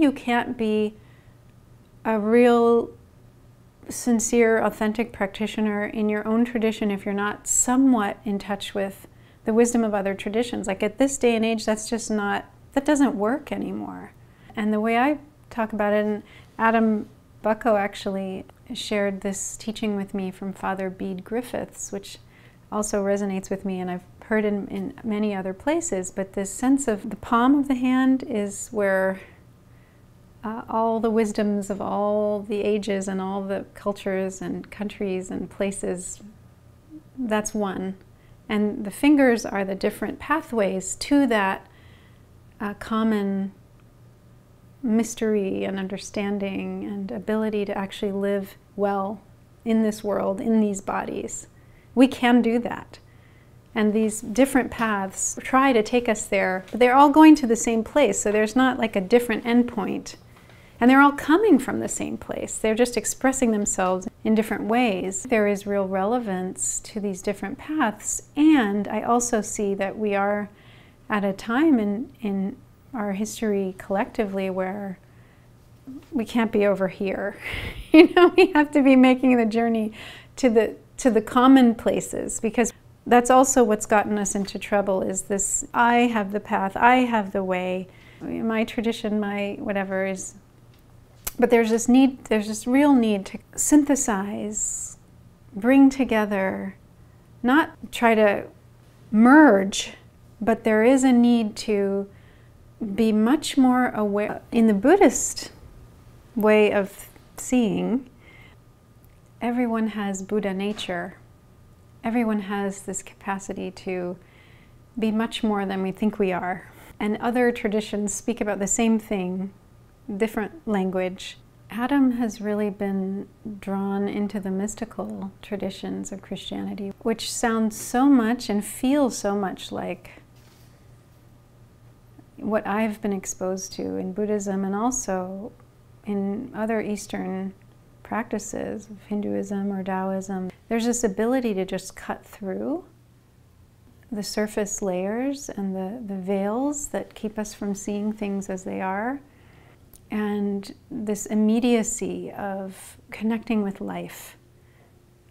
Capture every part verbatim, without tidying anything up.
You can't be a real, sincere, authentic practitioner in your own tradition if you're not somewhat in touch with the wisdom of other traditions. Like at this day and age, that's just not, that doesn't work anymore. And the way I talk about it, and Adam Bucko actually shared this teaching with me from Father Bede Griffiths, which also resonates with me, and I've heard in, in many other places, but this sense of the palm of the hand is where uh, all the wisdoms of all the ages and all the cultures and countries and places, that's one. And the fingers are the different pathways to that uh, common mystery and understanding and ability to actually live well in this world, in these bodies. We can do that. And these different paths try to take us there, but they're all going to the same place, so there's not like a different endpoint. And they're all coming from the same place. They're just expressing themselves in different ways. There is real relevance to these different paths, and I also see that we are at a time in, in our history collectively where we can't be over here. You know, we have to be making the journey to the, to the common places, because that's also what's gotten us into trouble, is this, I have the path, I have the way, my tradition, my whatever is, but there's this need, there's this real need to synthesize, bring together, not try to merge, but there is a need to be much more aware. In the Buddhist way of seeing, everyone has Buddha nature. Everyone has this capacity to be much more than we think we are. And other traditions speak about the same thing, different language. Adam has really been drawn into the mystical traditions of Christianity, which sounds so much and feels so much like what I've been exposed to in Buddhism and also in other Eastern practices of Hinduism or Taoism. There's this ability to just cut through the surface layers and the, the veils that keep us from seeing things as they are, and this immediacy of connecting with life.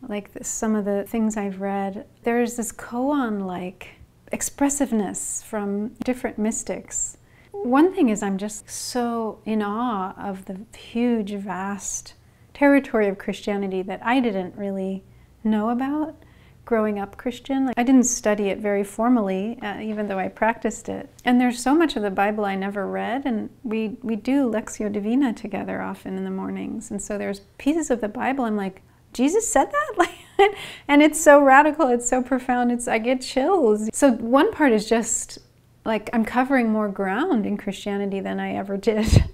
Like this, some of the things I've read, there's this koan-like expressiveness from different mystics. One thing is I'm just so in awe of the huge, vast territory of Christianity that I didn't really know about growing up Christian. Like, I didn't study it very formally, uh, even though I practiced it. And there's so much of the Bible I never read, and we, we do Lectio Divina together often in the mornings. And so there's pieces of the Bible I'm like, Jesus said that? Like, and it's so radical, it's so profound, it's, I get chills. So one part is just like, I'm covering more ground in Christianity than I ever did.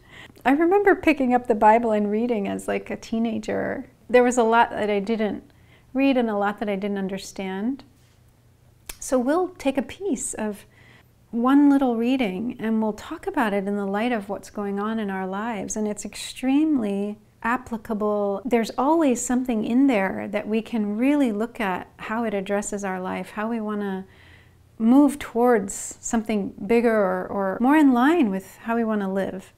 I remember picking up the Bible and reading as like a teenager. There was a lot that I didn't read and a lot that I didn't understand. So we'll take a piece of one little reading and we'll talk about it in the light of what's going on in our lives, and it's extremely applicable. There's always something in there that we can really look at, how it addresses our life, how we want to move towards something bigger or, or more in line with how we want to live.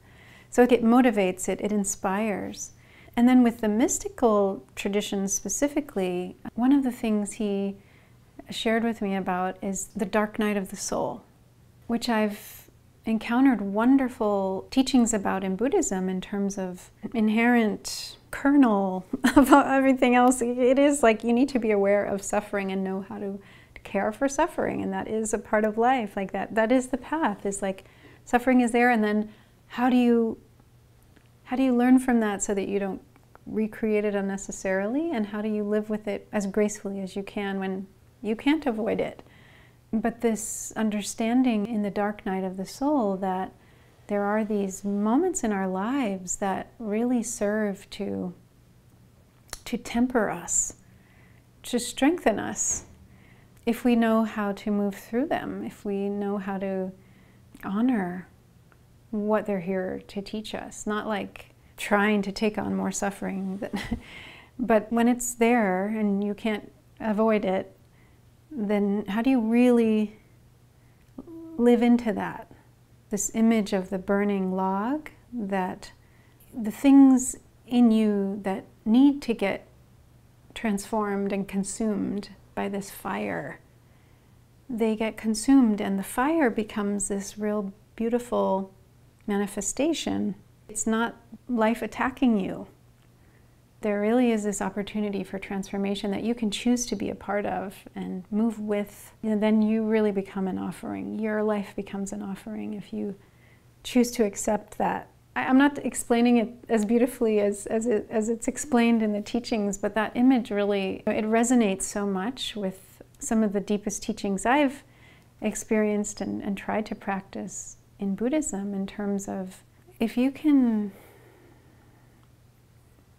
So it motivates, it, it inspires. And then with the mystical traditions specifically, one of the things he shared with me about is the dark night of the soul, which I've encountered wonderful teachings about in Buddhism in terms of inherent kernel of everything else. It is like you need to be aware of suffering and know how to care for suffering, and that is a part of life. Like that, that is the path. Is like suffering is there, and then how do you how do you learn from that so that you don't recreate it unnecessarily, and how do you live with it as gracefully as you can when you can't avoid it? But this understanding in the dark night of the soul that there are these moments in our lives that really serve to, to temper us, to strengthen us, if we know how to move through them, if we know how to honor what they're here to teach us, not like trying to take on more suffering, but when it's there and you can't avoid it, then how do you really live into that? This image of the burning log that the things in you that need to get transformed and consumed by this fire, they get consumed, and the fire becomes this real beautiful manifestation. It's not life attacking you. There really is this opportunity for transformation that you can choose to be a part of and move with, and then you really become an offering. Your life becomes an offering if you choose to accept that. I, I'm not explaining it as beautifully as, as, it, as it's explained in the teachings, but that image really, it resonates so much with some of the deepest teachings I've experienced and, and tried to practice in Buddhism, in terms of, if you can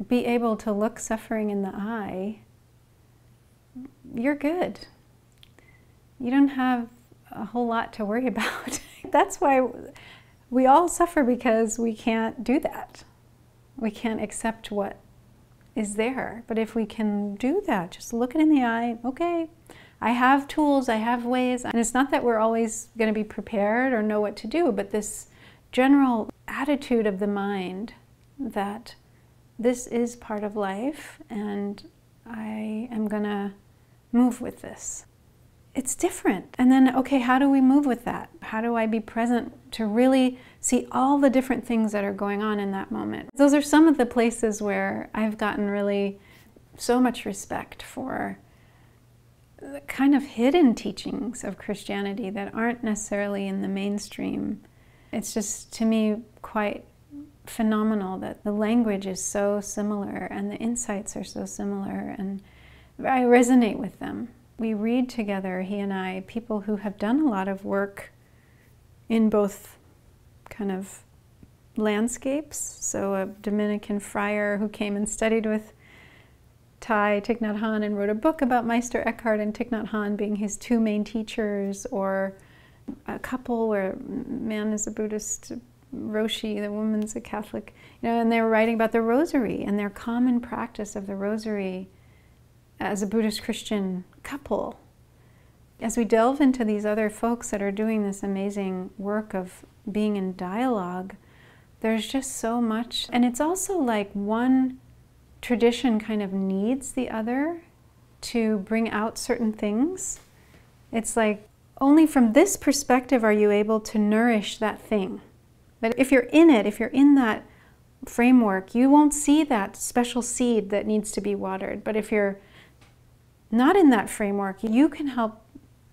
be able to look suffering in the eye, you're good. You don't have a whole lot to worry about. That's why we all suffer, because we can't do that. We can't accept what is there. But if we can do that, just look it in the eye, okay, I have tools, I have ways. And it's not that we're always going to be prepared or know what to do, but this general attitude of the mind that this is part of life, and I am gonna move with this. It's different. And then, okay, how do we move with that? How do I be present to really see all the different things that are going on in that moment? Those are some of the places where I've gotten really so much respect for the kind of hidden teachings of Christianity that aren't necessarily in the mainstream. It's just, to me, quite phenomenal that the language is so similar and the insights are so similar, and I resonate with them. We read together, he and I, people who have done a lot of work in both kind of landscapes. So a Dominican friar who came and studied with Thai, Thich Nhat Hanh, and wrote a book about Meister Eckhart and Thich Nhat Hanh being his two main teachers, or a couple where man is a Buddhist Roshi, the woman's a Catholic, you know, and they were writing about the rosary and their common practice of the rosary as a Buddhist Christian couple. As we delve into these other folks that are doing this amazing work of being in dialogue, there's just so much. And it's also like one tradition kind of needs the other to bring out certain things. It's like, only from this perspective are you able to nourish that thing. But if you're in it, if you're in that framework, you won't see that special seed that needs to be watered. But if you're not in that framework, you can help,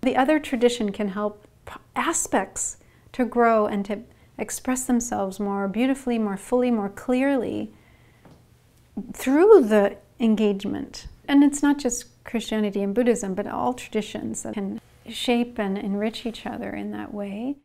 the other tradition can help aspects to grow and to express themselves more beautifully, more fully, more clearly through the engagement. And it's not just Christianity and Buddhism, but all traditions that can shape and enrich each other in that way.